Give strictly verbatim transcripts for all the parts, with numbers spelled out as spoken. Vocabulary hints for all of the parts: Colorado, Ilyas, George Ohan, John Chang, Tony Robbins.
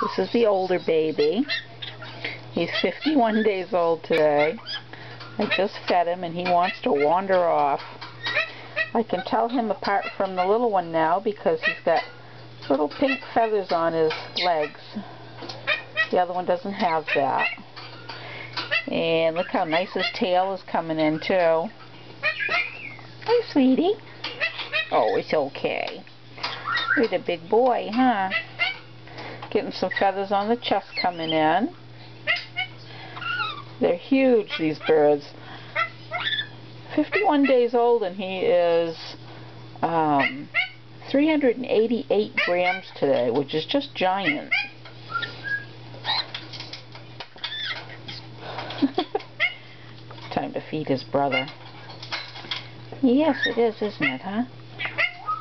This is the older baby. He's fifty-one days old today. I just fed him and he wants to wander off. I can tell him apart from the little one now because he's got little pink feathers on his legs. The other one doesn't have that. And look how nice his tail is coming in too. Hey, sweetie. Oh, it's okay. You're a big boy, huh? Getting some feathers on the chest coming in. They're huge, these birds. fifty-one days old and he is um, three hundred eighty-eight grams today, which is just giant. Time to feed his brother. Yes, it is, isn't it, huh?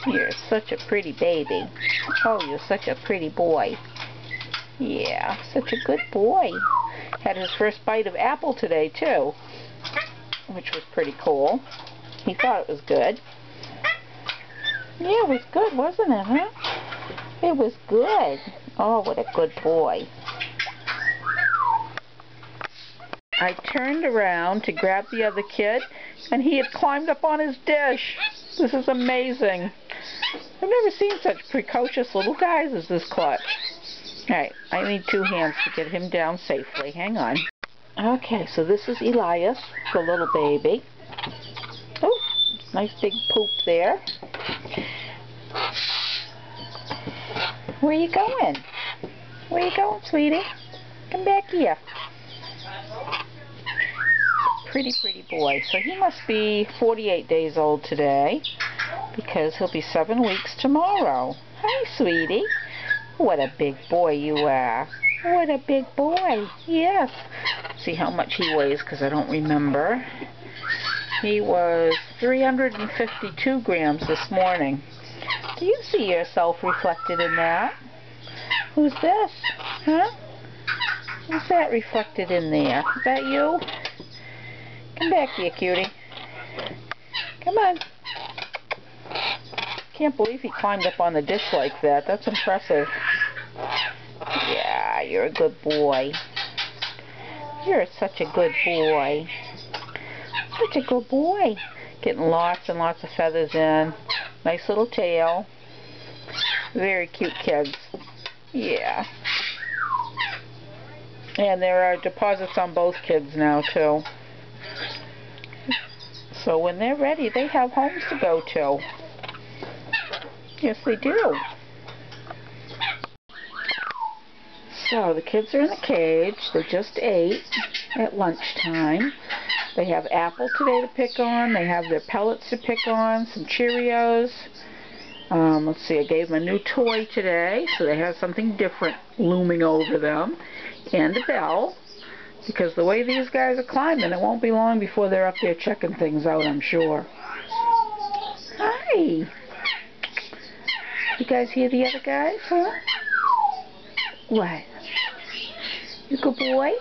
You're such a pretty baby. Oh, you're such a pretty boy. Yeah, such a good boy. Had his first bite of apple today, too, which was pretty cool. He thought it was good. Yeah, it was good, wasn't it, huh? It was good. Oh, what a good boy. I turned around to grab the other kid, and he had climbed up on his dish. This is amazing. I've never seen such precocious little guys as this clutch. Alright, I need two hands to get him down safely. Hang on. Okay, so this is Ilyas, the little baby. Oh, nice big poop there. Where are you going? Where are you going, sweetie? Come back here. Pretty, pretty boy. So he must be forty-eight days old today because he'll be seven weeks tomorrow. Hi, sweetie. What a big boy you are. What a big boy. Yes. See how much he weighs because I don't remember. He was three hundred fifty-two grams this morning. Do you see yourself reflected in that? Who's this? Huh? Who's that reflected in there? Is that you? Come back here, cutie. Come on. Can't believe he climbed up on the dish like that. That's impressive. Yeah, you're a good boy. You're such a good boy. Such a good boy. Getting lots and lots of feathers in. Nice little tail. Very cute kids. Yeah. And there are deposits on both kids now, too. So when they're ready, they have homes to go to. Yes, they do. So the kids are in the cage. They just ate at lunchtime. They have apple today to pick on. They have their pellets to pick on, some Cheerios. Um, let's see, I gave them a new toy today, so they have something different looming over them. And a bell, because the way these guys are climbing, it won't be long before they're up there checking things out, I'm sure. Hi. You guys hear the other guys, huh? What? You good boy?